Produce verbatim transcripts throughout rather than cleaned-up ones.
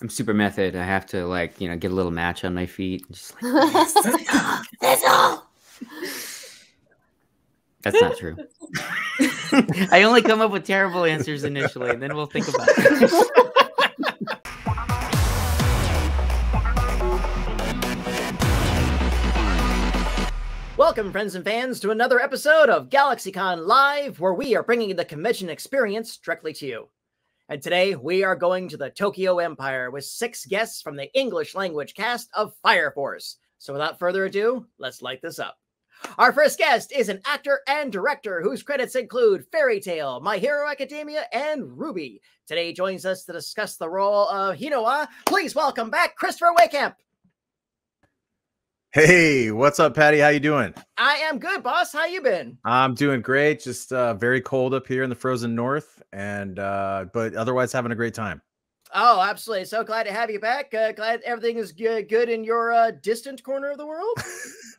I'm super method. I have to, like, you know, get a little match on my feet. And just like, yes, that's all. That's all. That's not true. I only come up with terrible answers initially, and then we'll think about it. Welcome, friends and fans, to another episode of GalaxyCon Live, where we are bringing the convention experience directly to you. And today, we are going to the Tokyo Empire with six guests from the English-language cast of Fire Force. So without further ado, let's light this up. Our first guest is an actor and director whose credits include Fairy Tail, My Hero Academia, and Ruby. Today joins us to discuss the role of Hinawa. Please welcome back Christopher Wakeham. Hey, what's up, Patty? How you doing? I am good, boss. How you been? I'm doing great. Just uh, very cold up here in the frozen north, and uh, but otherwise having a great time. Oh, absolutely. So glad to have you back. Uh, glad everything is good, good in your uh, distant corner of the world.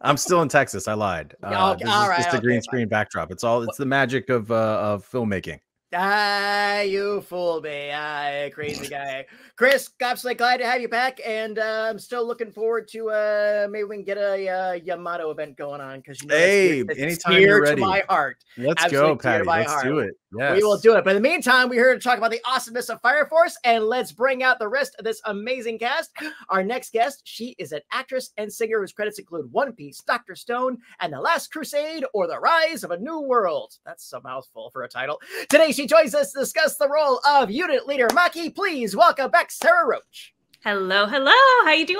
I'm still in Texas. I lied. Uh, all, this all is right, just a okay, green screen fine. backdrop. It's all. It's the magic of uh, of filmmaking. Ah, you fooled me. Ah, crazy guy. Chris, absolutely glad to have you back, and uh, I'm still looking forward to uh, maybe we can get a uh, Yamato event going on, because you know, hey, it's, it's anytime dear you're ready. To my heart. Let's absolutely go, Patty. Let's heart. do it. Yes. We will do it. But in the meantime, we're here to talk about the awesomeness of Fire Force, and let's bring out the rest of this amazing cast. Our next guest, she is an actress and singer whose credits include One Piece, Doctor Stone, and The Last Crusade, or The Rise of a New World. That's a mouthful for a title. Today, she joins us to discuss the role of Unit Leader Maki. Please welcome back Sarah Roach. Hello, hello. How you doing?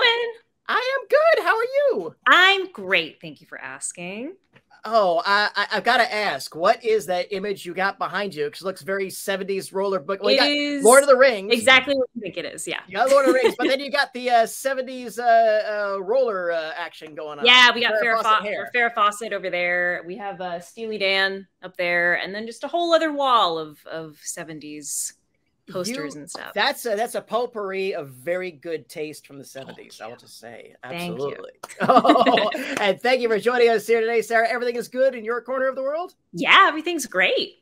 I am good. How are you? I'm great. Thank you for asking. Oh, I, I, I've got to ask, what is that image you got behind you? Because it looks very seventies roller book. Well, you got Lord of the Rings. Exactly what you think it is, yeah. You got Lord of the Rings, but then you got the uh, seventies uh, uh, roller uh, action going on. Yeah, we got Farrah Fawcett, Farrah Fawcett over there. We have uh, Steely Dan up there, and then just a whole other wall of, of seventies posters you, and stuff. That's a, that's a potpourri of very good taste from the seventies, I will just say. Absolutely. Oh, and thank you for joining us here today, Sarah. Everything is good in your corner of the world? Yeah, everything's great.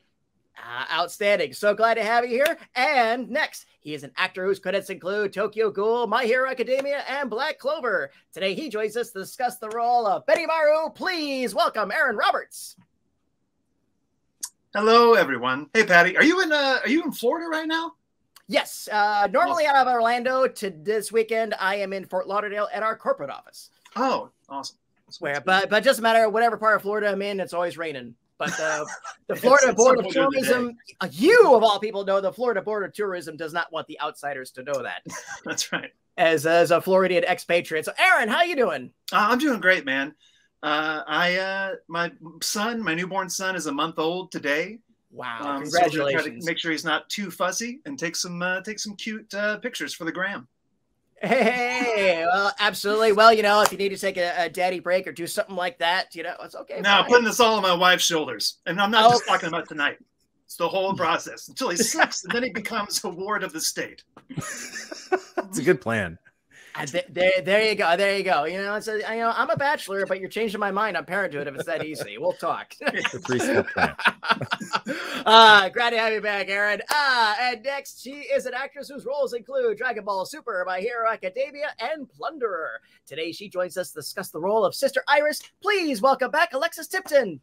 Uh, outstanding. So glad to have you here. And next, he is an actor whose credits include Tokyo Ghoul, My Hero Academia, and Black Clover. Today, he joins us to discuss the role of Benimaru. Please welcome Aaron Roberts. Hello, everyone. Hey, Patty. Are you in, uh, are you in Florida right now? Yes. Uh, normally awesome. out of Orlando. To this weekend, I am in Fort Lauderdale at our corporate office. Oh, awesome. Where, but but just a matter of whatever part of Florida I'm in, it's always raining. But uh, the Florida Board of Tourism, uh, you of all people know, the Florida Board of Tourism does not want the outsiders to know that. That's right. As, as a Floridian expatriate. So, Aaron, how you doing? Uh, I'm doing great, man. Uh, I uh, my son, my newborn son, is a month old today. Wow! Um, Congratulations! So try to make sure he's not too fuzzy and take some uh, take some cute uh, pictures for the gram. Hey, well, absolutely. Well, you know, if you need to take a, a daddy break or do something like that, you know, it's okay. Now putting this all on my wife's shoulders, and I'm not oh. just talking about tonight. It's the whole process until he's six, and then he becomes a ward of the state. It's a good plan. There, there, there you go. There you go. You know, it's a, you know, I'm a bachelor, but you're changing my mind on parenthood if it's that easy. We'll talk. uh, glad to have you back, Aaron. Uh, and next, she is an actress whose roles include Dragon Ball Super, My Hero Academia, and Plunderer. Today, she joins us to discuss the role of Sister Iris. Please welcome back Alexis Tipton.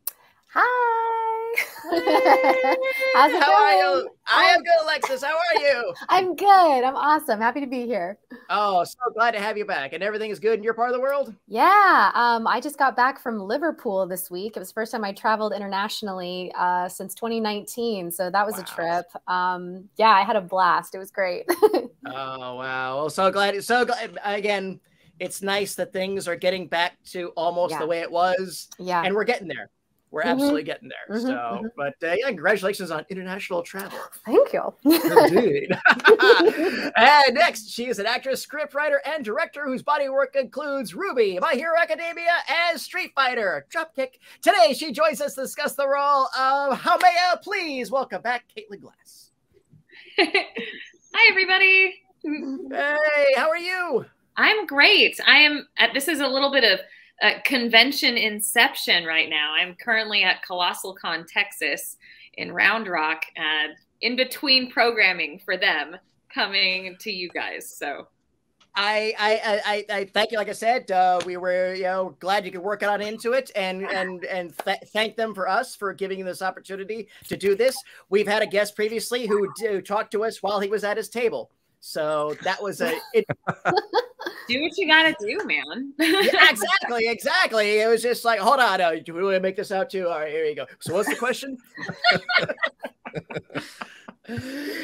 Hi. Hey. How's it How going? are you? I am good, Alexis. How are you? I'm good. I'm awesome. Happy to be here. Oh, so glad to have you back. And everything is good in your part of the world? Yeah. Um, I just got back from Liverpool this week. It was the first time I traveled internationally uh, since twenty nineteen. So that was wow. a trip. Um, yeah, I had a blast. It was great. Oh, wow. Well, so glad. So glad. Again, it's nice that things are getting back to almost yeah. the way it was. Yeah. And we're getting there. We're absolutely mm-hmm. getting there. Mm-hmm, so, mm-hmm. but uh, yeah, congratulations on international travel. Thank you. Indeed. And next, she is an actress, scriptwriter, and director whose body work includes Ruby, My Hero Academia, and Street Fighter, Dropkick. Today, she joins us to discuss the role of Haumea. Please welcome back Caitlin Glass. Hi, everybody. Hey, how are you? I'm great. I am. Uh, this is a little bit of Uh, convention inception right now. I'm currently at ColossalCon, Texas in Round Rock, uh, in between programming for them. coming to you guys. So I I I, I thank you. Like I said, uh, we were you know glad you could work on into it, and and and th thank them for us for giving this opportunity to do this. We've had a guest previously who, who talked to us while he was at his table. So that was a. It, do what you gotta do, man. Yeah, exactly, exactly. It was just like, hold on, uh, do we want to make this out too? All right, here you go. So what's the question?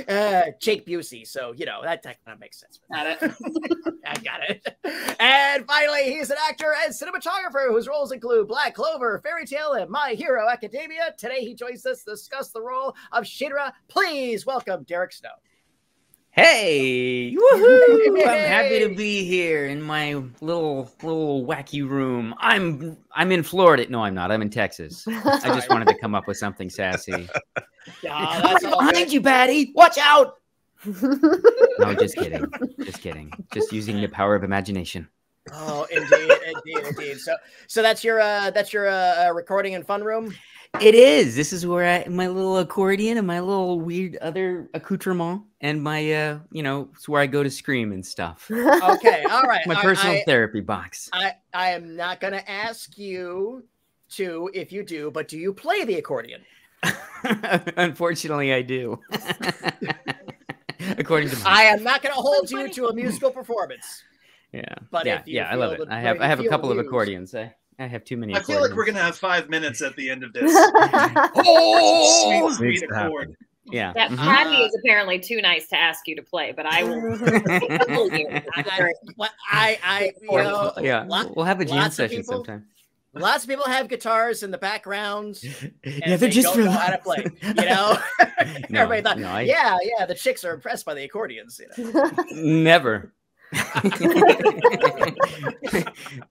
uh, Jake Busey. So you know that, that kind of makes sense. Got it. I got it. And finally, he's an actor and cinematographer whose roles include Black Clover, Fairy Tail, and My Hero Academia. Today, he joins us to discuss the role of Shinra. Please welcome Derek Snow. Hey, woohoo! I'm happy to be here in my little little wacky room. I'm I'm in Florida. No, I'm not. I'm in Texas. I just wanted to come up with something sassy. Yeah, that's all behind good. You, Batty! Watch out! No, just kidding. Just kidding. Just using the power of imagination. Oh, indeed, indeed, indeed. So, so that's your uh, that's your uh, recording and fun room. It is. This is where I my little accordion and my little weird other accoutrement and my uh, you know, it's where I go to scream and stuff. Okay, all right. My I, personal I, therapy box. I I am not gonna ask you to if you do, but do you play the accordion? Unfortunately, I do. According to me. I am not gonna hold you to a musical performance. Yeah, but yeah, yeah. I love it. I have I have a couple of accordions. I, I have too many. I feel like we're gonna have five minutes at the end of this. Oh, sweet, sweet accord. Yeah, that Patty is apparently too nice to ask you to play, but I will. I I you know, yeah. We'll have a jam session sometime. Lots of people have guitars in the background. Yeah, they're just don't know how to play. You know, no, everybody thought, no, I... yeah, yeah. The chicks are impressed by the accordions. You know, never.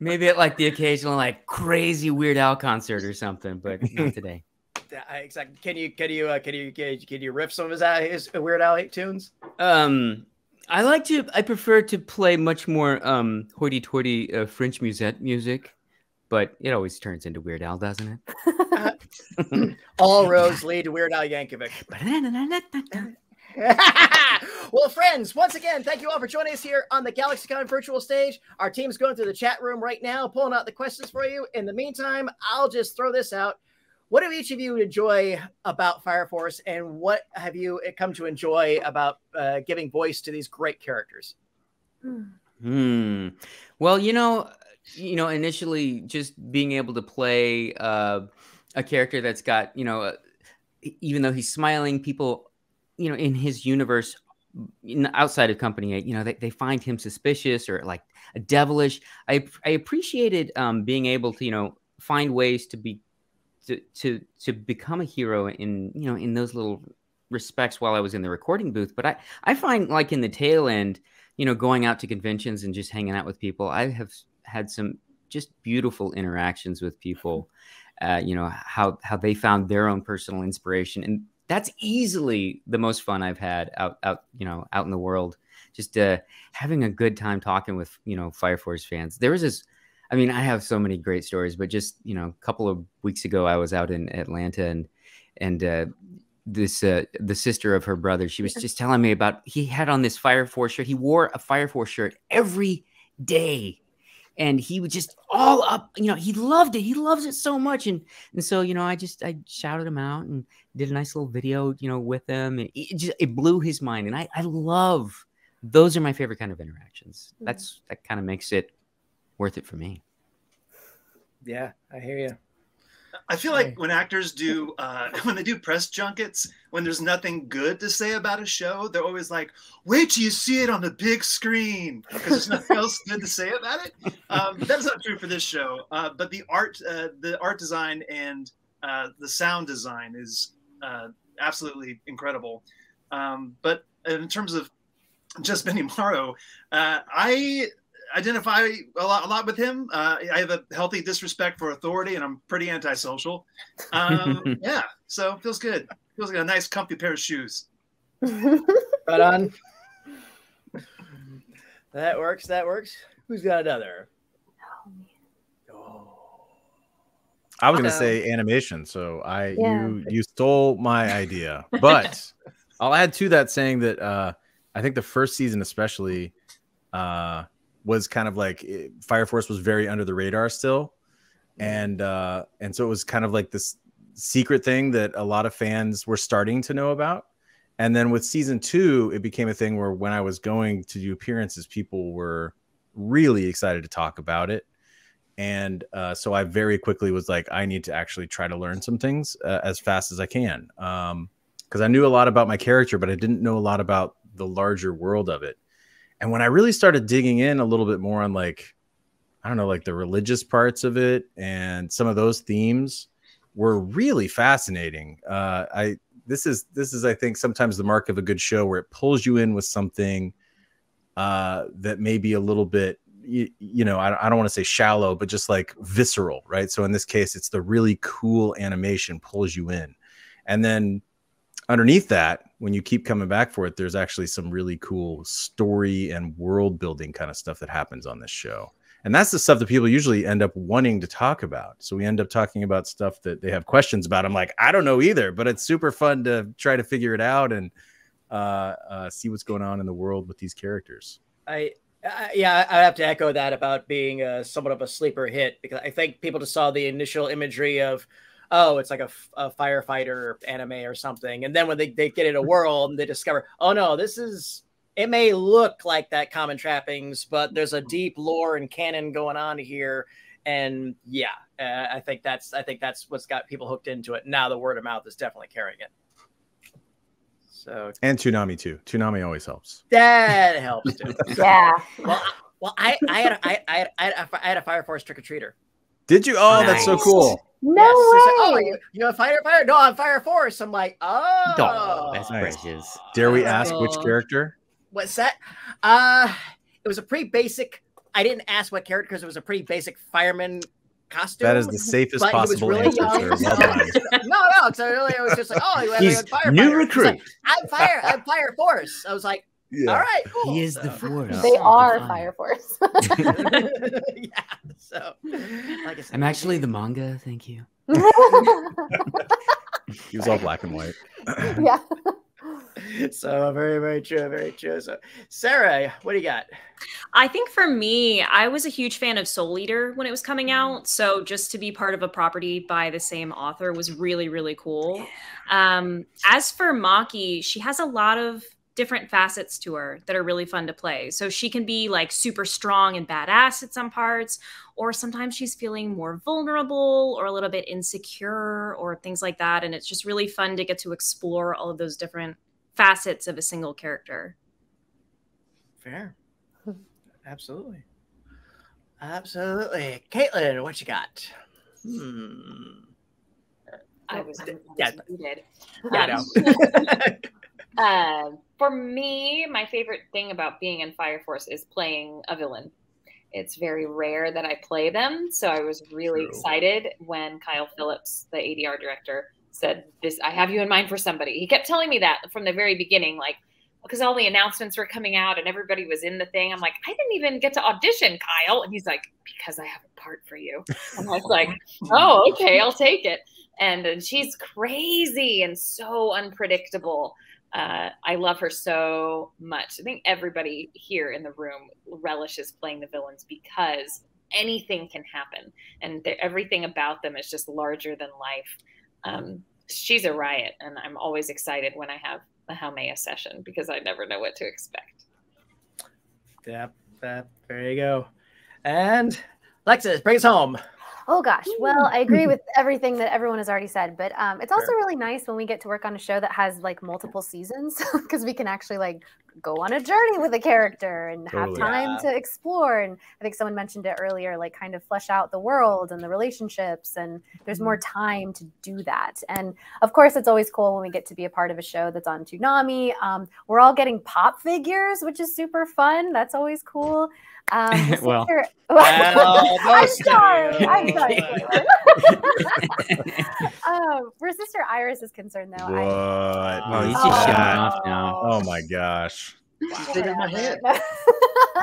Maybe at like the occasional like crazy Weird Al concert or something, but not today. Yeah, exactly. Can you can you uh, can you can you riff some of his, uh, his Weird Al tunes? Um, I like to. I prefer to play much more um hoity-toity uh, French musette music, but it always turns into Weird Al, doesn't it? Uh, all roads lead to Weird Al Yankovic. Well, friends, once again, thank you all for joining us here on the GalaxyCon virtual stage. Our team's going through the chat room right now, pulling out the questions for you. In the meantime, I'll just throw this out. What do each of you enjoy about Fire Force, and what have you come to enjoy about uh, giving voice to these great characters? Hmm. Well, you know, you know, initially just being able to play uh, a character that's got, you know, uh, even though he's smiling, people... you know, in his universe, outside of Company Eight, you know, they, they find him suspicious or like devilish. I I appreciated um, being able to, you know, find ways to be to to to become a hero in, you know, in those little respects while I was in the recording booth. But I I find like in the tail end, you know, going out to conventions and just hanging out with people, I have had some just beautiful interactions with people. Uh, you know, how how they found their own personal inspiration, and that's easily the most fun I've had out, out, you know, out in the world, just uh, having a good time talking with, you know, Fire Force fans. There was this, I mean, I have so many great stories, but just, you know, a couple of weeks ago, I was out in Atlanta, and, and uh, this, uh, the sister of her brother, she was just telling me about, he had on this Fire Force shirt. He wore a Fire Force shirt every day. And he was just all up, you know, he loved it. He loves it so much. And, and so, you know, I just, I shouted him out and did a nice little video, you know, with him. And it just, it blew his mind. And I, I love, those are my favorite kind of interactions. That's, that kind of makes it worth it for me. Yeah, I hear you. I feel like when actors do, uh, when they do press junkets, when there's nothing good to say about a show, they're always like, wait till you see it on the big screen, because there's nothing else good to say about it. Um, that's not true for this show. Uh, but the art, uh, the art design and uh, the sound design is uh, absolutely incredible. Um, but in terms of just Benimaru, uh, I... identify a lot, a lot with him. Uh, I have a healthy disrespect for authority, and I'm pretty antisocial. Um, yeah, so feels good. Feels like a nice, comfy pair of shoes. Right on. That works. That works. Who's got another? Oh. I was uh, gonna say animation. So I, yeah. you, you stole my idea, but I'll add to that saying that uh, I think the first season especially uh, was kind of like it, Fire Force was very under the radar still. And uh, and so it was kind of like this secret thing that a lot of fans were starting to know about. And then with season two, it became a thing where when I was going to do appearances, people were really excited to talk about it. And uh, so I very quickly was like, I need to actually try to learn some things uh, as fast as I can. Um, because I knew a lot about my character, but I didn't know a lot about the larger world of it. And when I really started digging in a little bit more on like, I don't know, like the religious parts of it and some of those themes were really fascinating. Uh, I this is this is I think sometimes the mark of a good show, where it pulls you in with something uh, that may be a little bit, you, you know, I, I don't want to say shallow, but just like visceral, right? So in this case, it's the really cool animation pulls you in, and then underneath that, when you keep coming back for it, there's actually some really cool story and world building kind of stuff that happens on this show. And that's the stuff that people usually end up wanting to talk about. So we end up talking about stuff that they have questions about. I'm like, I don't know either, but it's super fun to try to figure it out and uh, uh, see what's going on in the world with these characters. I, I yeah, I have to echo that about being a, somewhat of a sleeper hit, because I think people just saw the initial imagery of, oh, it's like a, a firefighter anime or something. And then when they, they get in a world and they discover, oh no, this is, it may look like that common trappings, but there's a deep lore and canon going on here. And yeah, uh, I think that's, I think that's what's got people hooked into it. Now the word of mouth is definitely carrying it. So, and Toonami too. Toonami always helps. That helps too. Yeah. Well, I, well, I, I had, I, I, I had a Fire Force trick-or-treater. Did you? Oh, nice. That's so cool. No yes. way! Like, oh, you know, Fire Fire? No, I'm Fire Force. I'm like, oh, oh that's nice. Precious. Dare we ask which character? What's that? Uh, it was a pretty basic. I didn't ask what character because it was a pretty basic fireman costume. That is the safest but possible really answer. no, no, so really, it was just like, oh, he's fire new fighter. Recruit. Like, I'm Fire. I'm Fire Force. I was like, yeah. All right, cool. He is so, the force. They are the Fire Force. Yeah. So, like I said, I'm actually the manga. Thank you. He was all black and white. Yeah. So very, very true. Very true. So, Sarah, what do you got? I think for me, I was a huge fan of Soul Eater when it was coming out. So just to be part of a property by the same author was really, really cool. Um, as for Maki, she has a lot of different facets to her that are really fun to play. So she can be like super strong and badass at some parts, or sometimes she's feeling more vulnerable or a little bit insecure or things like that. And it's just really fun to get to explore all of those different facets of a single character. Fair. Absolutely. Absolutely. Caitlin, what you got? Hmm. I was, I was yeah. muted. Yeah, um, I know. uh, for me, my favorite thing about being in Fire Force is playing a villain. It's very rare that I play them, so I was really True. excited when Kyle Phillips, the A D R director, said, "This I have you in mind for somebody." He kept telling me that from the very beginning, like, because all the announcements were coming out and everybody was in the thing. I'm like, I didn't even get to audition, Kyle. And he's like, because I have a part for you. And I was like, oh, okay, I'll take it. And, and she's crazy and so unpredictable. Uh, I love her so much. I think everybody here in the room relishes playing the villains because anything can happen. And everything about them is just larger than life. Um, she's a riot. And I'm always excited when I have the Haumea session because I never know what to expect. Yep, yep, there you go. And Alexis, bring us home. Oh gosh, well, I agree with everything that everyone has already said, but um, it's also sure. really nice when we get to work on a show that has like multiple seasons, because we can actually like go on a journey with a character and totally. have time yeah. to explore. And I think someone mentioned it earlier, like kind of flesh out the world and the relationships, and there's more time to do that. And of course, it's always cool when we get to be a part of a show that's on Toonami. Um, we're all getting pop figures, which is super fun. That's always cool. Um, well, sister... I'm sorry. I'm sorry. um, where Sister Iris is concerned, though. What? I... Oh, oh, oh. Off now. Oh my gosh. She's taking my hand.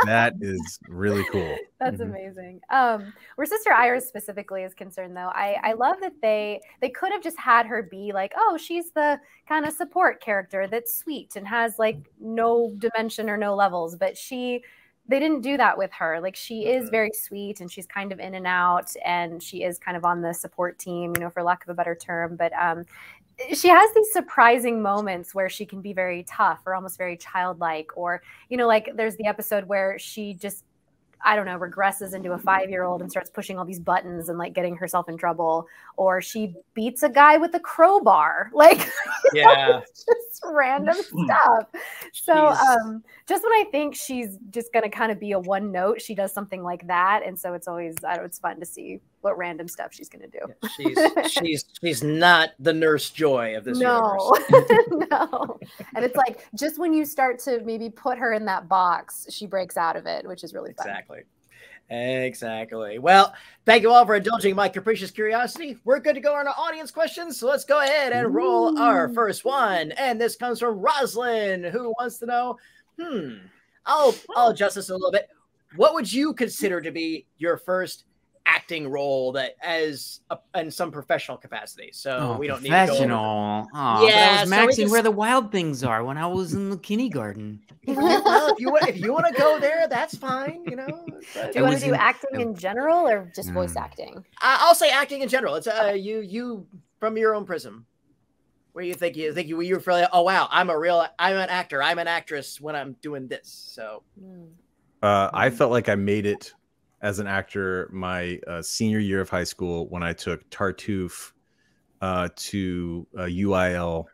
That is really cool. That's mm-hmm. amazing. Um, where Sister Iris specifically is concerned, though, I, I love that they they could have just had her be like, oh, she's the kind of support character that's sweet and has like no dimension or no levels. But she, they didn't do that with her. Like, she is very sweet and she's kind of in and out, and she is kind of on the support team, you know, for lack of a better term. But um, she has these surprising moments where she can be very tough or almost very childlike, or, you know, like there's the episode where she just, I don't know, regresses into a five-year-old and starts pushing all these buttons and like getting herself in trouble, or she beats a guy with a crowbar, like, yeah, know, it's just random stuff. So um, just when I think she's just going to kind of be a one note, she does something like that. And so it's always, I don't, it's fun to see what random stuff she's going to do. Yeah, she's, she's, she's not the Nurse Joy of this no. universe. No. And it's like, just when you start to maybe put her in that box, she breaks out of it, which is really fun. Exactly. Exactly. Well, thank you all for indulging my capricious curiosity. We're good to go on our audience questions. So let's go ahead and roll Ooh. our first one. And this comes from Roslyn, who wants to know, hmm, I'll, I'll adjust this in a little bit. What would you consider to be your first acting role that as a, in some professional capacity? So oh, we don't need professional. Oh, yeah, that was Maxie, so just... where the wild things are when I was in the kindergarten. Well, if you want, if you want to go there, that's fine. You know, but... do you want to do acting in general or just voice mm. acting? I'll say acting in general. It's uh, okay. you you from your own prism. Where you think you think you you're really, oh wow, I'm a real I'm an actor, I'm an actress when I'm doing this. So uh, I felt like I made it as an actor my uh, senior year of high school when I took Tartuffe uh, to uh, U I L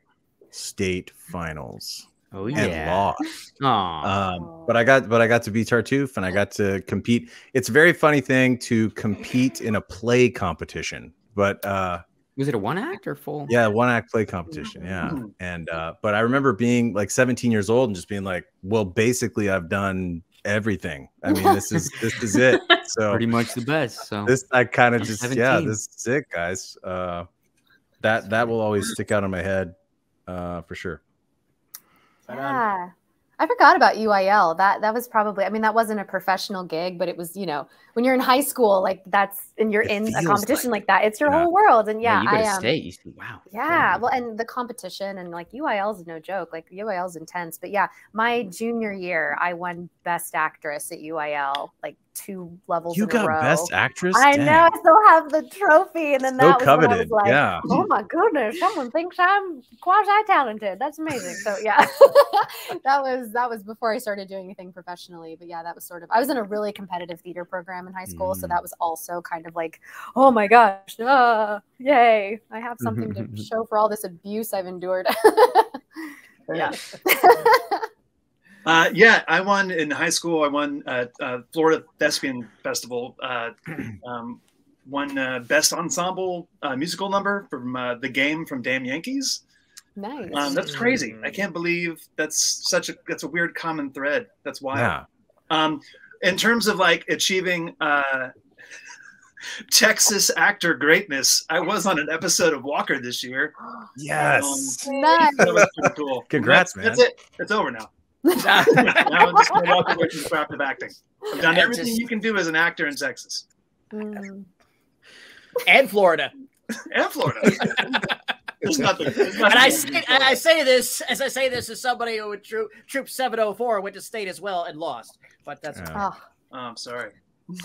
state finals. Oh yeah. And lost. Um, but I got but I got to be Tartuffe and I got to compete. It's a very funny thing to compete in a play competition. But uh, was it a one act or full? Yeah, one act play competition. Yeah. Mm-hmm. And uh, but I remember being like seventeen years old and just being like, well, basically I've done everything. I mean, this is this is it. So pretty much the best. So this I kind of just seventeen. Yeah, this is it, guys. Uh, that that will always stick out in my head uh, for sure. Yeah, I forgot about U I L. That that was probably. I mean, that wasn't a professional gig, but it was. You know, when you're in high school, like that's and you're it in a competition like, like that. It's your yeah. whole world, and yeah, yeah you go to I state. Um, you see, wow. Yeah, well, and the competition and like U I L is no joke. Like U I L is intense, but yeah, my junior year, I won Best Actress at U I L. Like. Two levels you in got a row. Best actress. I Dang. know, I still have the trophy, and then so that was, coveted. When I was like, yeah. oh my goodness, someone thinks I'm quasi-talented. That's amazing. So yeah, that was that was before I started doing anything professionally. But yeah, that was sort of. I was in a really competitive theater program in high school, mm. so that was also kind of like, oh my gosh, uh, yay! I have something to show for all this abuse I've endured. yeah. Uh, yeah, I won in high school. I won uh, uh, Florida Thespian Festival. Uh, um, won uh, Best Ensemble uh, Musical Number from uh, The Game from Damn Yankees. Nice. Um, that's crazy. I can't believe that's such a that's a weird common thread. That's wild. Yeah. Um, in terms of like achieving uh, Texas actor greatness, I was on an episode of Walker this year. Yes. Um, nice. That was pretty cool. Congrats, that's, man. That's it. It's over now. Now I'm just going to walk away from proactive acting. I've done everything just... you can do as an actor in Texas. Mm. And Florida. And Florida. There's nothing. There's nothing and I say, and I say this as I say this as somebody who would troop, troop seven oh four went to state as well and lost. But that's yeah. oh. Oh, I'm sorry.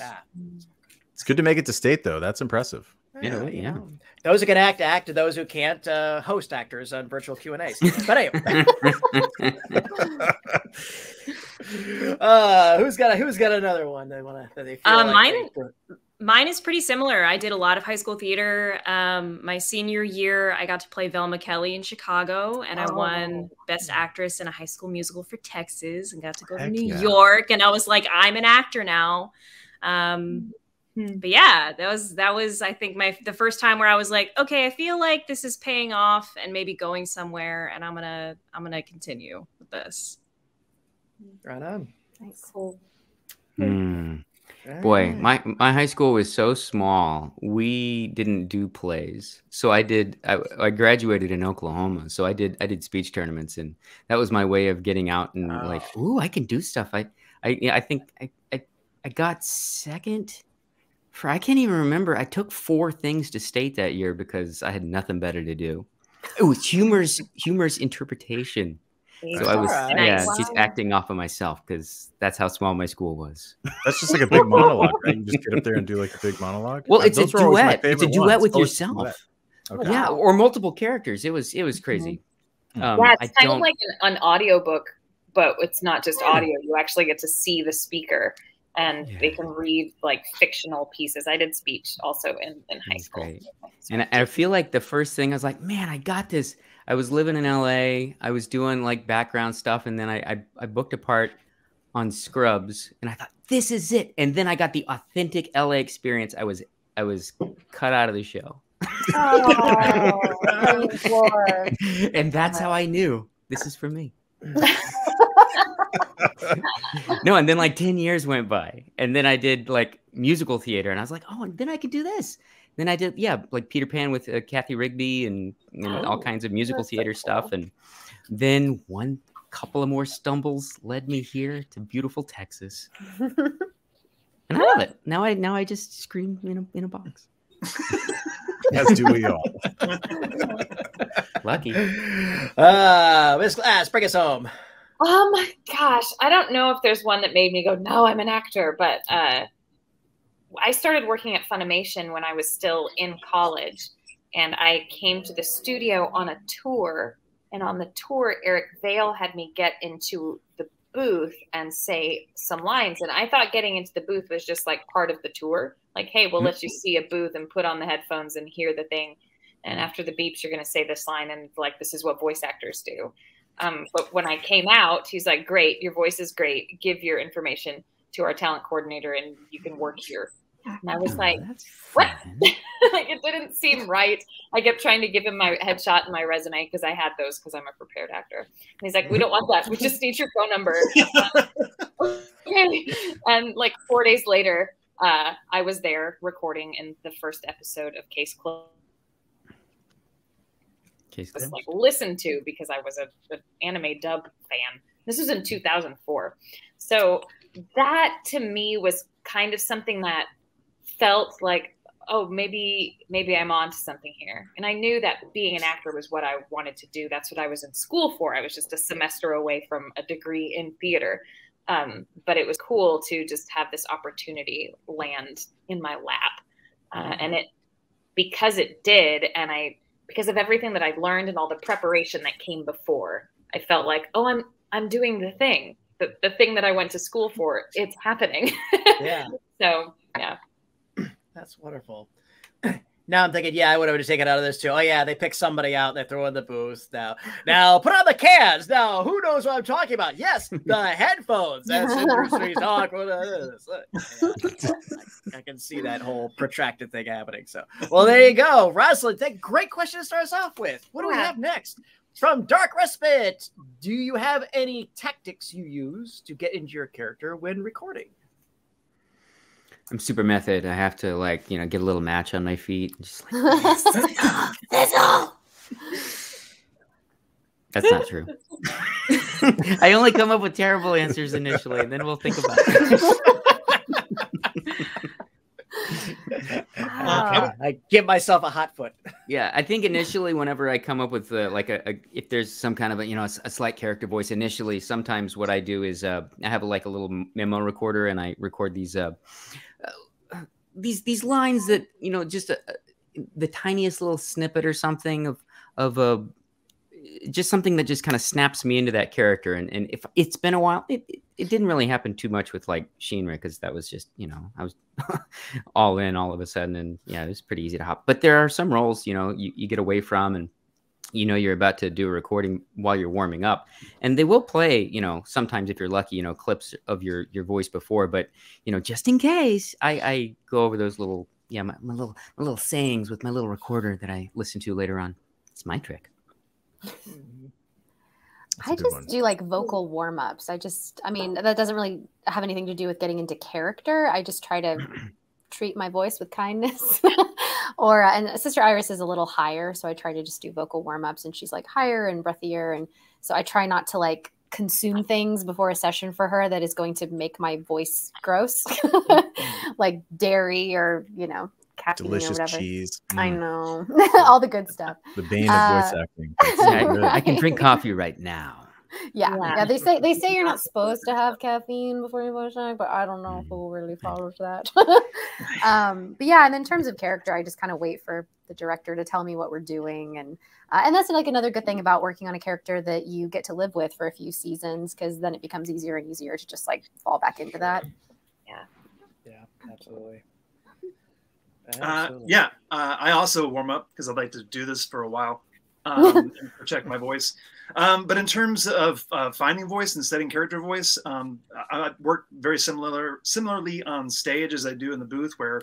Ah. It's good to make it to state though. That's impressive. Yeah, yeah. yeah. Those who can act, act. To those who can't, uh, host actors on virtual Q and A's. But anyway, uh, who's got a, who's got another one they want to? They uh, like mine, they... mine is pretty similar. I did a lot of high school theater. Um, my senior year, I got to play Velma Kelly in Chicago, and oh. I won Best Actress in a High School Musical for Texas, and got to go Heck to New yeah. York. And I was like, I'm an actor now. Um, But yeah, that was, that was, I think my, the first time where I was like, okay, I feel like this is paying off and maybe going somewhere, and I'm going to, I'm going to continue with this. Right on. That's cool. Mm. Boy, my my high school was so small. We didn't do plays, so I did. I, I graduated in Oklahoma, so I did. I did speech tournaments, and that was my way of getting out and oh. like, ooh, I can do stuff. I, I, I think I, I, I got second. For I can't even remember. I took four things to state that year because I had nothing better to do. It was humor's humor's interpretation. So I was, right. yeah, wow. She's acting off of myself because that's how small my school was. That's just like a big monologue, right? You just get up there and do like a big monologue. Well, like, it's, a it's a duet. It's a duet with yourself. Duet. Okay. Yeah, or multiple characters. It was it was crazy. Mm-hmm. um, yeah, it's I kind don't... of like an, an audio book, but it's not just audio. You actually get to see the speaker, and yeah. they can read like fictional pieces. I did speech also in, in high school. Great. And I feel like the first thing I was like, man, I got this. I was living in L A. I was doing like background stuff, and then I, I I booked a part on Scrubs, and I thought this is it. And then I got the authentic L A experience. I was I was cut out of the show. Oh, thank Lord. And that's how I knew this is for me. No, and then like ten years went by, and then I did like musical theater, and I was like, oh, and then I could do this. Then I did, yeah, like Peter Pan with uh, Kathy Rigby and, and oh, all kinds of musical theater so cool. stuff. And then one couple of more stumbles led me here to beautiful Texas. And I love it. Now I now I just scream in a, in a box. As do we all. Lucky. Uh, Miss Glass, bring us home. Oh my gosh. I don't know if there's one that made me go, no, I'm an actor, but... Uh, I started working at Funimation when I was still in college, and I came to the studio on a tour, and on the tour, Eric Vale had me get into the booth and say some lines. And I thought getting into the booth was just like part of the tour. Like, hey, we'll let you see a booth and put on the headphones and hear the thing. And after the beeps, you're going to say this line. And like, this is what voice actors do. Um, but when I came out, he's like, great, your voice is great. Give your information to our talent coordinator and you can work here. And I was oh, like, what? Like, it didn't seem right. I kept trying to give him my headshot and my resume because I had those because I'm a prepared actor. And he's like, we don't want that. We just need your phone number. Okay. And like four days later, uh, I was there recording in the first episode of Case Closed. Case Closed. I was like listened to because I was a, an anime dub fan. This was in two thousand four. So that to me was kind of something that felt like, oh, maybe maybe I'm on to something here. And I knew that being an actor was what I wanted to do. That's what I was in school for. I was just a semester away from a degree in theater. Um, but it was cool to just have this opportunity land in my lap. Uh, and it because it did, and I because of everything that I learned and all the preparation that came before, I felt like, oh, I'm I'm doing the thing. The, the thing that I went to school for, it's happening. Yeah. So, yeah. That's wonderful. Now I'm thinking, yeah, I would have just taken out of this too. Oh yeah, they pick somebody out, they throw in the booth. Now, now put on the cans. Now, who knows what I'm talking about? Yes, the headphones. That's industry talk. What is yeah, I, I can see that whole protracted thing happening. So, well, there you go, Rosalind. That great question to start us off with. What do we have next? From Dark Respite, do you have any tactics you use to get into your character when recording? I'm super method. I have to like, you know, get a little match on my feet. And just like, this is all, this is all. That's not true. I only come up with terrible answers initially, and then we'll think about it. Ah, I give myself a hot foot. Yeah, I think initially whenever I come up with uh, like a, a, if there's some kind of a, you know, a, a slight character voice initially, sometimes what I do is uh, I have a, like a little memo recorder, and I record these uh, uh, these these lines that, you know, just a, a, the tiniest little snippet or something of of a just something that just kind of snaps me into that character. And and if it's been a while, it, it, it didn't really happen too much with like Shinra because that was just, you know, I was all in all of a sudden. And yeah, it was pretty easy to hop. But there are some roles, you know, you, you get away from and, you know, you're about to do a recording while you're warming up, and they will play, you know, sometimes if you're lucky, you know, clips of your, your voice before, but, you know, just in case I, I go over those little, yeah, my, my little, my little sayings with my little recorder that I listen to later on. It's my trick. That's I just one. do like vocal warm-ups. I just, I mean, that doesn't really have anything to do with getting into character. I just try to treat my voice with kindness. Or, uh, and Sister Iris is a little higher, so I try to just do vocal warm-ups, and she's like higher and breathier. And so I try not to like consume things before a session for her that is going to make my voice gross, like dairy or, you know, caffeine delicious or whatever. Cheese. Mm. I know. All the good stuff. The bane of uh, voice acting. Exactly. Right. I can drink coffee right now. Yeah, yeah, yeah. They say they say you're not supposed to have caffeine before you voice act, but I don't know if we'll really follow that. um, but yeah, and in terms of character, I just kind of wait for the director to tell me what we're doing, and uh, and that's like another good thing about working on a character that you get to live with for a few seasons, because then it becomes easier and easier to just like fall back into that. Yeah. Yeah. Absolutely. absolutely. Uh, yeah. Uh, I also warm up because I'd like to do this for a while. um, and protect my voice. Um, but in terms of uh, finding voice and setting character voice, um, I, I work very similar, similarly on stage as I do in the booth, where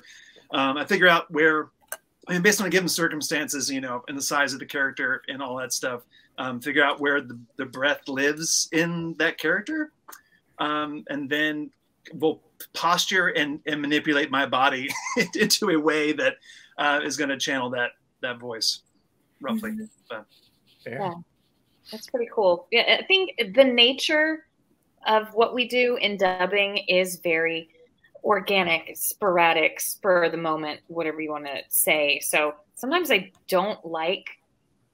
um, I figure out where, I mean, based on given circumstances, you know, and the size of the character and all that stuff, um, figure out where the, the breath lives in that character. Um, and then we'll posture and, and manipulate my body into a way that uh, is going to channel that, that voice. Roughly. Mm-hmm. so, yeah. That's pretty cool. Yeah, I think the nature of what we do in dubbing is very organic, sporadic, spur of the moment, whatever you want to say. So sometimes I don't like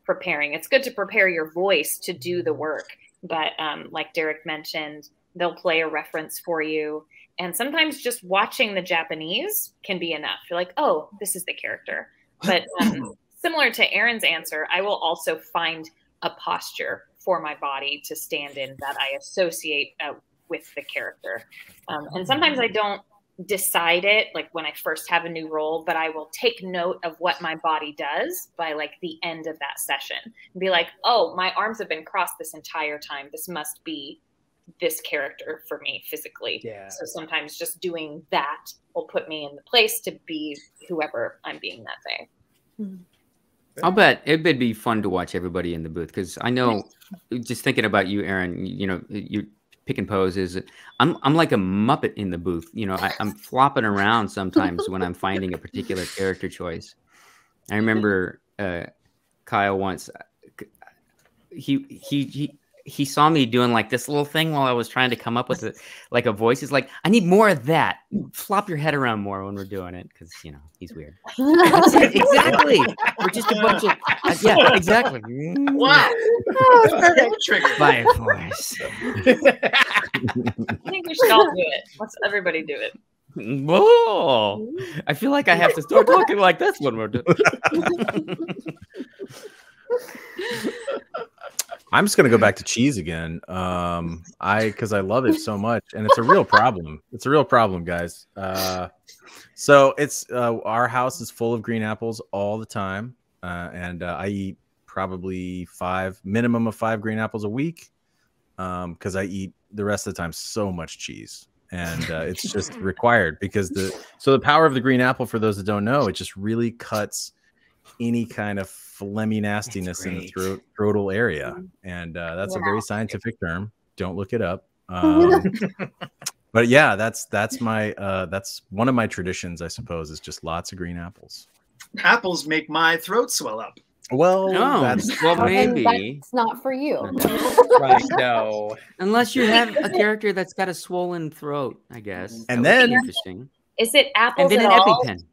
preparing. It's good to prepare your voice to do the work. But um, like Derek mentioned, they'll play a reference for you. And sometimes just watching the Japanese can be enough. You're like, oh, this is the character. But um, similar to Aaron's answer, I will also find a posture for my body to stand in that I associate uh, with the character. Um, and sometimes I don't decide it, like when I first have a new role, but I will take note of what my body does by like the end of that session and be like, oh, my arms have been crossed this entire time. This must be this character for me physically. Yeah. So sometimes just doing that will put me in the place to be whoever I'm being that day. Mm-hmm. I'll bet it'd be fun to watch everybody in the booth, because I know, just thinking about you, Aaron, you know, you're picking poses. I'm, I'm like a Muppet in the booth. You know, I, I'm flopping around sometimes when I'm finding a particular character choice. I remember uh, Kyle once, he, he, he, he saw me doing like this little thing while I was trying to come up with a, like a voice. He's like, I need more of that. Flop your head around more when we're doing it. Cause you know, he's weird. That's it. Exactly. We're just a bunch of, uh, yeah, exactly. Wow. Oh, Fire Force. I think we should all do it. Let's everybody do it. Whoa. I feel like I have to start talking like this when we're doing it. I'm just gonna go back to cheese again, um, I because I love it so much, and it's a real problem. It's a real problem, guys. Uh, so it's uh, our house is full of green apples all the time, uh, and uh, I eat probably five, minimum of five green apples a week, because um, I eat the rest of the time so much cheese, and uh, it's just required because the so the power of the green apple, for those that don't know, it just really cuts any kind of phlegmy nastiness in the throat throatal area, and uh, that's yeah. a very scientific term. Don't look it up. Um, but yeah, that's that's my uh, that's one of my traditions, I suppose, is just lots of green apples. Apples make my throat swell up. Well, no, that's well, maybe it's not for you. Right? No, unless you have a character that's got a swollen throat, I guess. And that then interesting. Is it apples? And then at an all? EpiPen.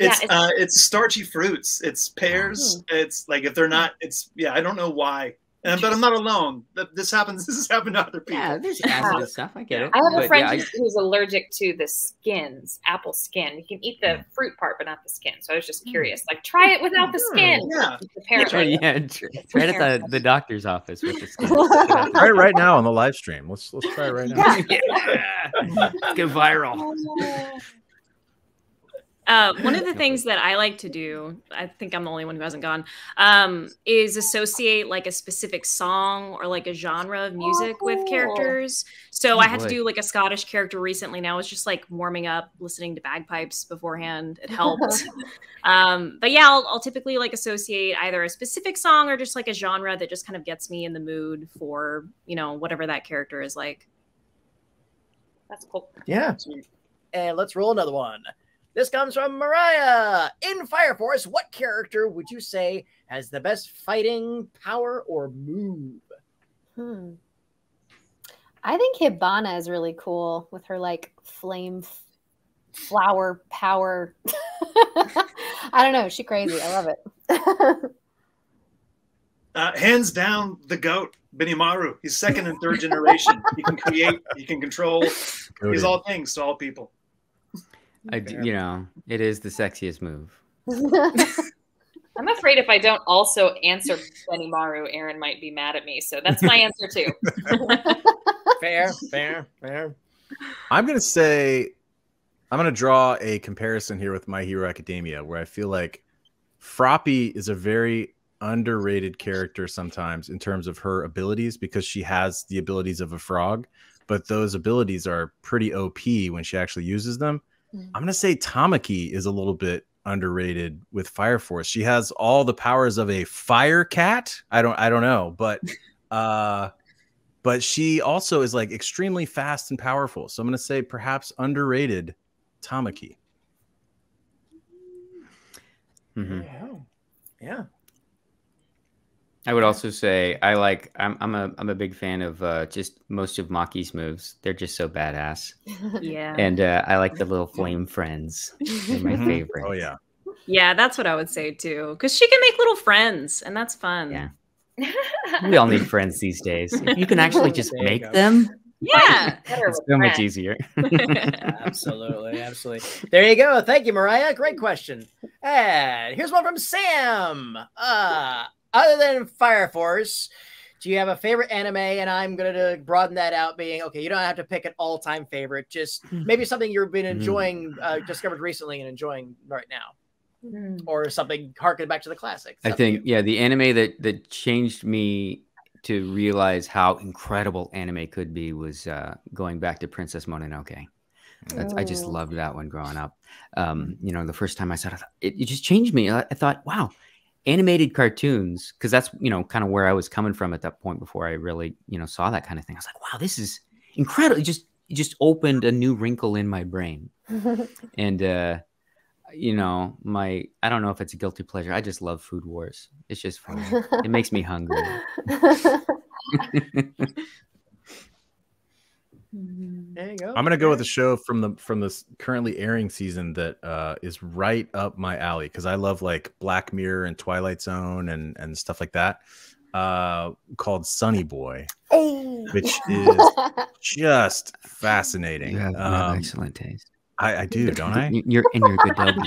It's, yeah, it's, uh, it's starchy fruits. It's pears. Oh. It's like if they're not, it's, yeah, I don't know why. And, but I'm not alone. This happens. This has happened to other people. Yeah, there's acid and stuff. I get it. I have but a friend yeah, who's, I... who's allergic to the skins, apple skin. You can eat the fruit part, but not the skin. So I was just curious. Like, try it without the skin. Yeah. Yeah, yeah. Try it at the, the doctor's office with the skin. Try it right now on the live stream. Let's, let's try it right now. Yeah. Get viral. Uh, one of the things that I like to do, I think I'm the only one who hasn't gone, um, is associate like a specific song or like a genre of music oh, with characters. So oh, I had boy. to do like a Scottish character recently. Now it's just like warming up, listening to bagpipes beforehand. It helped. um, but yeah, I'll, I'll typically like associate either a specific song or just like a genre that just kind of gets me in the mood for, you know, whatever that character is like. That's cool. Yeah. And let's roll another one. This comes from Mariah. In Fire Force, what character would you say has the best fighting power or move? Hmm. I think Hibana is really cool with her like flame flower power. I don't know. She's crazy. I love it. Uh, hands down, the GOAT, Benimaru. He's second and third generation. He can create, he can control. Goated. He's all things to all people. I, you know, it is the sexiest move. I'm afraid if I don't also answer Benimaru, Aaron might be mad at me. So that's my answer too. Fair, fair, fair. I'm going to say, I'm going to draw a comparison here with My Hero Academia, where I feel like Froppy is a very underrated character sometimes in terms of her abilities, because she has the abilities of a frog, but those abilities are pretty O P when she actually uses them. Mm-hmm. I'm gonna say Tamaki is a little bit underrated with Fire Force. She has all the powers of a fire cat. I don't I don't know, but uh but she also is like extremely fast and powerful. So I'm gonna say perhaps underrated Tamaki. Mm-hmm. Wow. Yeah. I would also say I like I'm I'm a I'm a big fan of uh, just most of Maki's moves. They're just so badass. Yeah. And uh, I like the little flame friends. They're my favorite. Oh yeah. Yeah, that's what I would say too. Because she can make little friends, and that's fun. Yeah. We all need friends these days. If you can actually just make them. Yeah. It's so much easier. Absolutely, absolutely. There you go. Thank you, Mariah. Great question. And here's one from Sam. Uh Other than Fire Force, do you have a favorite anime? And I'm going to broaden that out being, okay, you don't have to pick an all-time favorite. Just maybe something you've been enjoying, uh, discovered recently and enjoying right now. Mm. Or something harkened back to the classics. I think, yeah, the anime that, that changed me to realize how incredible anime could be was uh, going back to Princess Mononoke. That's, I just loved that one growing up. Um, you know, the first time I saw it, it, it just changed me. I, I thought, wow. Animated cartoons, because that's, you know, kind of where I was coming from at that point before I really, you know, saw that kind of thing. I was like, wow, this is incredible. It just, it just opened a new wrinkle in my brain. And, uh, you know, my, I don't know if it's a guilty pleasure. I just love Food Wars. It's just fun. It makes me hungry. There you go. I'm gonna go with a show from the from this currently airing season that uh is right up my alley, because I love like Black Mirror and Twilight Zone and and stuff like that, uh called Sunny Boy, oh. which is just fascinating. You have, you have um, excellent taste. I, I do, don't I? You're in your good doggy.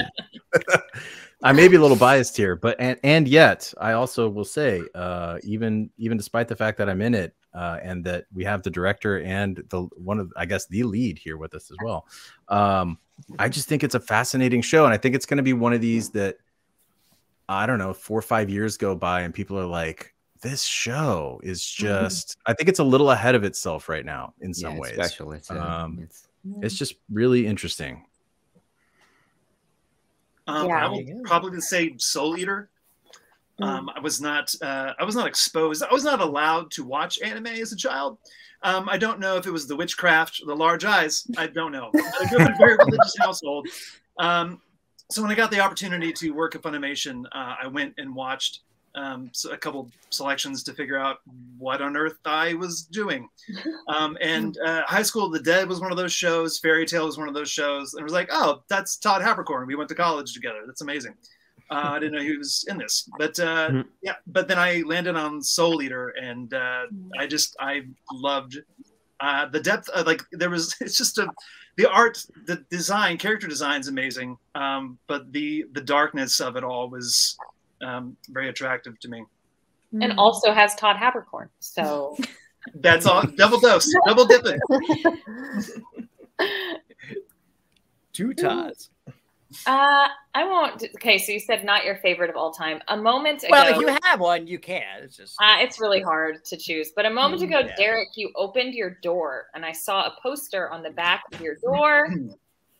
I may be a little biased here, but and and yet I also will say, uh, even even despite the fact that I'm in it, uh, and that we have the director and the one of I guess the lead here with us as well, um, I just think it's a fascinating show, and I think it's going to be one of these that I don't know, four or five years go by, and people are like, this show is just. Mm-hmm. I think it's a little ahead of itself right now in some yeah, it's ways. Special. It's, a, um, it's it's just really interesting. Um, yeah. I will probably say Soul Eater. Um, mm. I was not, uh, I was not exposed. I was not allowed to watch anime as a child. Um, I don't know if it was the witchcraft, the large eyes. I don't know. I grew up in a very religious household. Um, so when I got the opportunity to work at Funimation, uh, I went and watched um, a couple selections to figure out what on earth I was doing. Um, and uh, High School of the Dead was one of those shows. Fairy Tail was one of those shows. And it was like, oh, that's Todd Haberkorn. We went to college together. That's amazing. Uh, I didn't know he was in this, but uh, mm-hmm. yeah. But then I landed on Soul Eater, and uh, I just I loved uh, the depth. Of, like there was, it's just a the art, the design, character design is amazing. Um, but the the darkness of it all was. Um, very attractive to me, and also has Todd Haberkorn. So that's all. Double dose, double dipping. Two Todds. Uh, I won't. Okay, so you said not your favorite of all time. A moment well, ago. Well, if you have one, you can. It's just. Uh, it's really hard to choose. But a moment ago, yeah. Derek, you opened your door, and I saw a poster on the back of your door.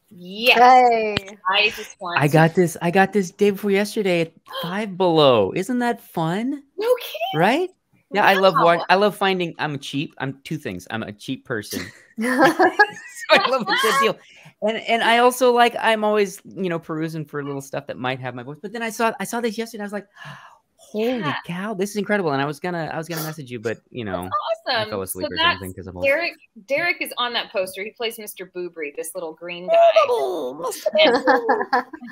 Yes. Hey. I just want. I to got this. I got this day before yesterday at Five Below. Isn't that fun? No kidding. Right? Yeah, wow. I love watch, I love finding. I'm cheap. I'm two things. I'm a cheap person. So I love a good deal. And and I also like I'm always you know perusing for little stuff that might have my voice. But then I saw I saw this yesterday. And I was like, holy yeah. cow, this is incredible. And I was gonna I was gonna message you, but you know, that's awesome. I fell asleep so or something because I'm Derek. Old. Derek is on that poster. He plays Mister Boobry, this little green guy. Oh, and,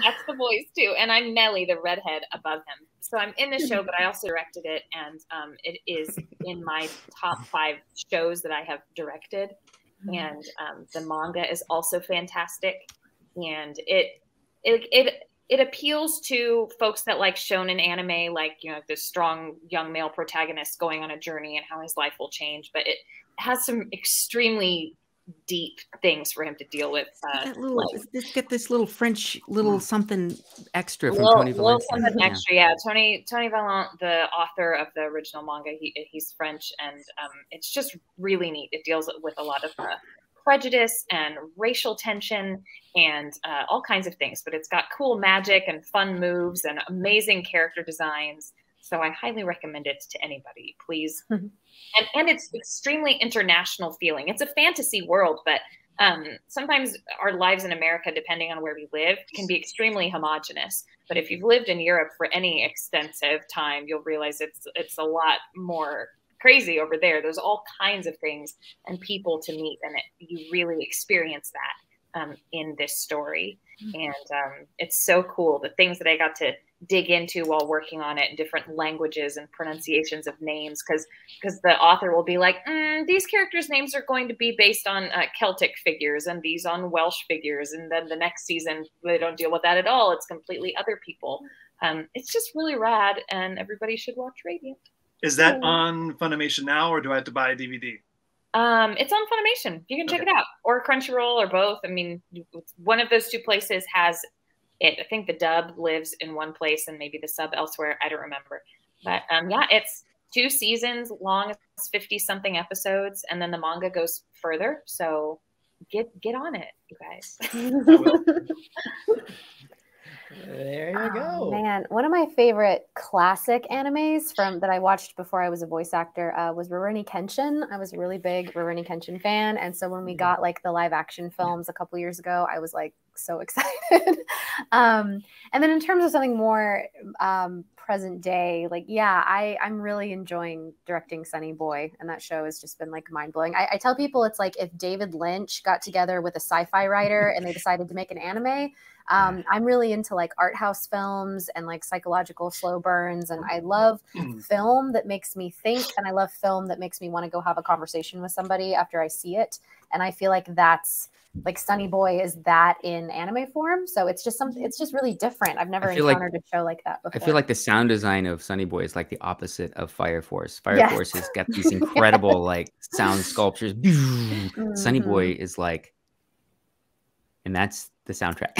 that's the voice too. And I'm Nelly, the redhead above him. So I'm in the show, but I also directed it, and um, it is in my top five shows that I have directed. And um, the manga is also fantastic, and it it it it appeals to folks that like shonen anime, like you know this strong young male protagonist going on a journey and how his life will change. But it has some extremely deep things for him to deal with. Uh, little, like, this, get this little French little something extra from little, Tony Vallant. Something yeah. extra, yeah. Tony Tony Vallant, the author of the original manga, he, he's French, and um, it's just really neat. It deals with a lot of uh, prejudice and racial tension and uh, all kinds of things, but it's got cool magic and fun moves and amazing character designs. So I highly recommend it to anybody, please. Mm-hmm. And, and it's extremely international feeling. It's a fantasy world, but um, sometimes our lives in America, depending on where we live, can be extremely homogenous. But if you've lived in Europe for any extensive time, you'll realize it's, it's a lot more crazy over there. There's all kinds of things and people to meet, and it, you really experience that um, in this story. Mm-hmm. And um, it's so cool. The things that I got to dig into while working on it, different languages and pronunciations of names, because because the author will be like, mm, these characters' names are going to be based on uh, Celtic figures and these on Welsh figures, and then the next season they don't deal with that at all. It's completely other people. Um, it's just really rad, and everybody should watch Radiant. Is that yeah. on Funimation now, or do I have to buy a D V D? Um, it's on Funimation. You can check okay. it out, or Crunchyroll, or both. I mean, one of those two places has it. I think the dub lives in one place and maybe the sub elsewhere. I don't remember. But um, yeah, it's two seasons long. It's fifty something episodes. And then the manga goes further. So get get on it, you guys. There you go. Oh, man, one of my favorite classic animes from that I watched before I was a voice actor uh, was Rurouni Kenshin. I was a really big Rurouni Kenshin fan, and so when we got like the live action films a couple years ago, I was like so excited. um, and then in terms of something more um, present day, like yeah, I I'm really enjoying directing Sunny Boy, and that show has just been like mind blowing. I, I tell people it's like if David Lynch got together with a sci-fi writer and they decided to make an anime. Um, I'm really into like art house films and like psychological slow burns. And I love film that makes me think, and I love film that makes me want to go have a conversation with somebody after I see it. And I feel like that's like Sunny Boy is that in anime form. So it's just something, it's just really different. I've never encountered like, a show like that before. I feel like the sound design of Sunny Boy is like the opposite of Fire Force. Fire yes. Force has got these incredible yeah. like sound sculptures. Mm-hmm. Sunny Boy is like, and that's the soundtrack.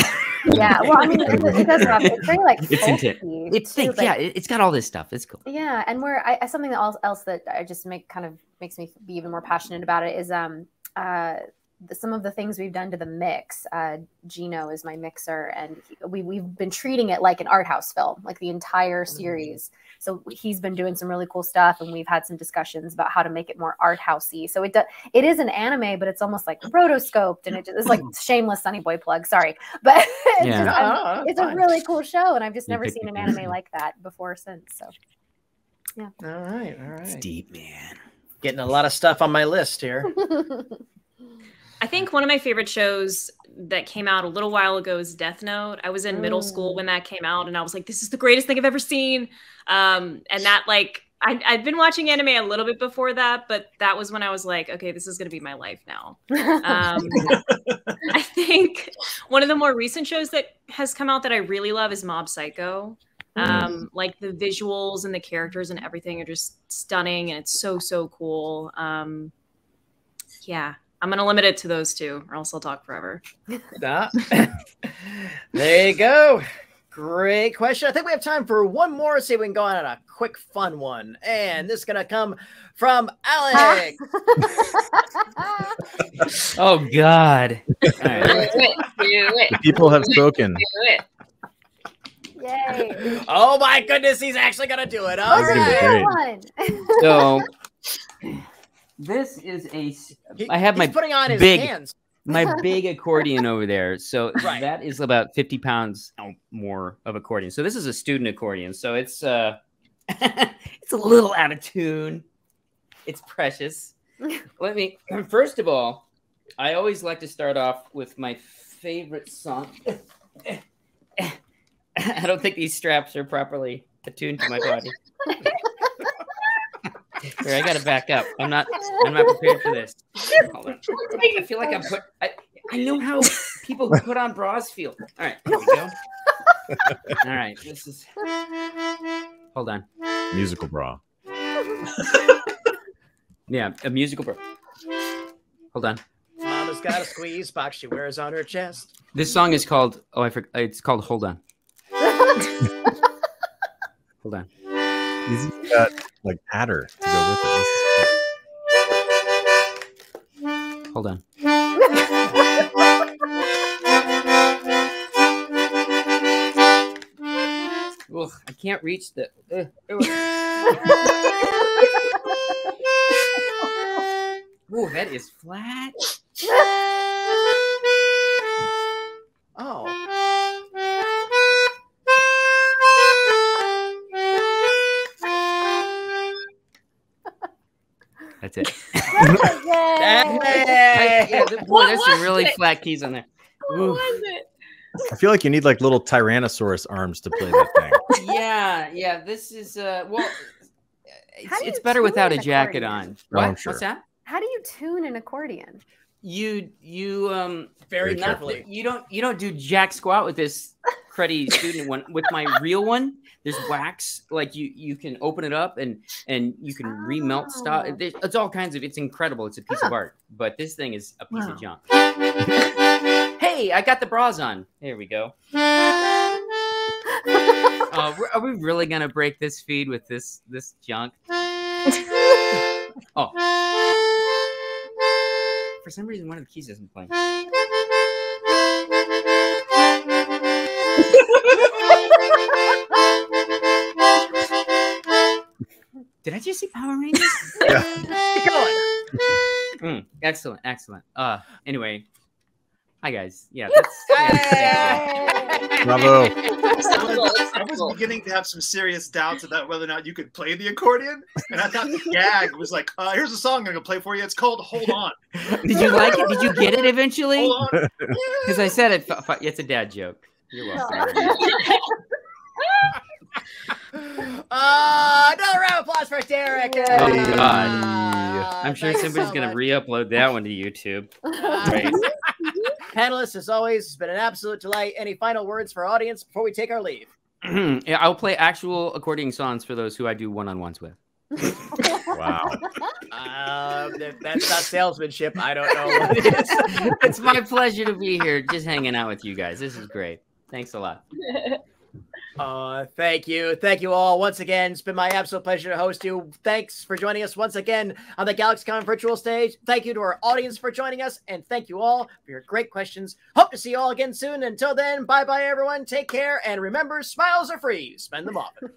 Yeah, well, I mean, it, it does. It's very like it's folky, it's too, thick, like, yeah. It's got all this stuff. It's cool. Yeah, and we're I, something else else that I just make kind of makes me be even more passionate about it is um uh the, some of the things we've done to the mix. Uh, Gino is my mixer, and he, we we've been treating it like an art house film, like the entire series. Mm-hmm. So he's been doing some really cool stuff, and we've had some discussions about how to make it more art housey. So it do, it is an anime, but it's almost like rotoscoped, and it just, it's like shameless Sunny Boy plug. Sorry, but it's, yeah. just, oh, it's a really cool show, and I've just never seen an anime like that before or since. So yeah, all right, all right, it's deep, man. Getting a lot of stuff on my list here. I think one of my favorite shows that came out a little while ago is Death Note. I was in Ooh. middle school when that came out, and I was like, this is the greatest thing I've ever seen. Um, and that, like, I, I've been watching anime a little bit before that, but that was when I was like, okay, this is going to be my life now. Um, I think one of the more recent shows that has come out that I really love is Mob Psycho. Um, like the visuals and the characters and everything are just stunning, and it's so, so cool. Um, yeah. I'm going to limit it to those two or else I'll talk forever. Nah. There you go. Great question. I think we have time for one more. See if we can go on a quick fun one. And this is going to come from Alex. Oh, God. All right. Do it. Do it. The people have spoken. Do it. Yay. Oh, my goodness. He's actually going to do it. All right. So this is a – I have he's my putting on his big, hands. My big accordion over there. So right. That is about fifty pounds more of accordion. So this is a student accordion. So it's uh, it's a little out of tune. It's precious. Let me – first of all, I always like to start off with my favorite song. I don't think these straps are properly attuned to my body. Here, I gotta back up. I'm not. I'm not prepared for this. I feel like I'm put. I, I know how people who put on bras feel. All right, here we go. All right, this is. Hold on. Musical bra. Yeah, a musical bra. Hold on. Mama's got a squeeze box she wears on her chest. This song is called. Oh, I forgot. It's called "Hold On." Hold on. He's got like adder to go with it. Cool. Hold on. Ugh, I can't reach the. Uh, oh, that is flat. Oh. That's it. That's that, yeah, the, boy, there's some really it? flat keys on there. What Oof. was it? I feel like you need like little Tyrannosaurus arms to play that thing. Yeah, yeah. This is uh, well, it's, it's better without a jacket accordion? on. What? Oh, sure. What's that? How do you tune an accordion? You you um very carefully. You don't you don't do jack squat with this cruddy student one. With my real one, there's wax. Like you you can open it up and and you can oh. remelt stuff. It's all kinds of. It's incredible. It's a piece huh. of art. But this thing is a piece wow. of junk. Hey, I got the bras on. There we go. uh, are we really gonna break this feed with this this junk? Oh. For some reason, one of the keys isn't playing. Did I just see Power Rangers? Yeah. Mm, excellent, excellent. Uh, anyway, hi guys. Yeah. That's, yeah. Bravo. I was beginning to have some serious doubts about whether or not you could play the accordion, and I thought the gag was like, uh, "Here's a song I'm gonna play for you. It's called Hold On." Did you like it? Did you get it eventually? Hold on, because I said it. It's a dad joke. You're welcome. Uh, another round of applause for Derek. Oh, uh, God. I'm sure somebody's so gonna re-upload that one to YouTube. Right. Panelists, as always, it's been an absolute delight. Any final words for our audience before we take our leave? Yeah, I'll play actual accordion songs for those who I do one-on-ones with. Wow. Uh, if that's not salesmanship, I don't know what it is. It's my pleasure to be here just hanging out with you guys. This is great. Thanks a lot. Uh, thank you. Thank you all once again. It's been my absolute pleasure to host you. Thanks for joining us once again on the GalaxyCon virtual stage. Thank you to our audience for joining us, and thank you all for your great questions. Hope to see you all again soon. Until then, bye-bye, everyone. Take care, and remember, smiles are free. Spend them often.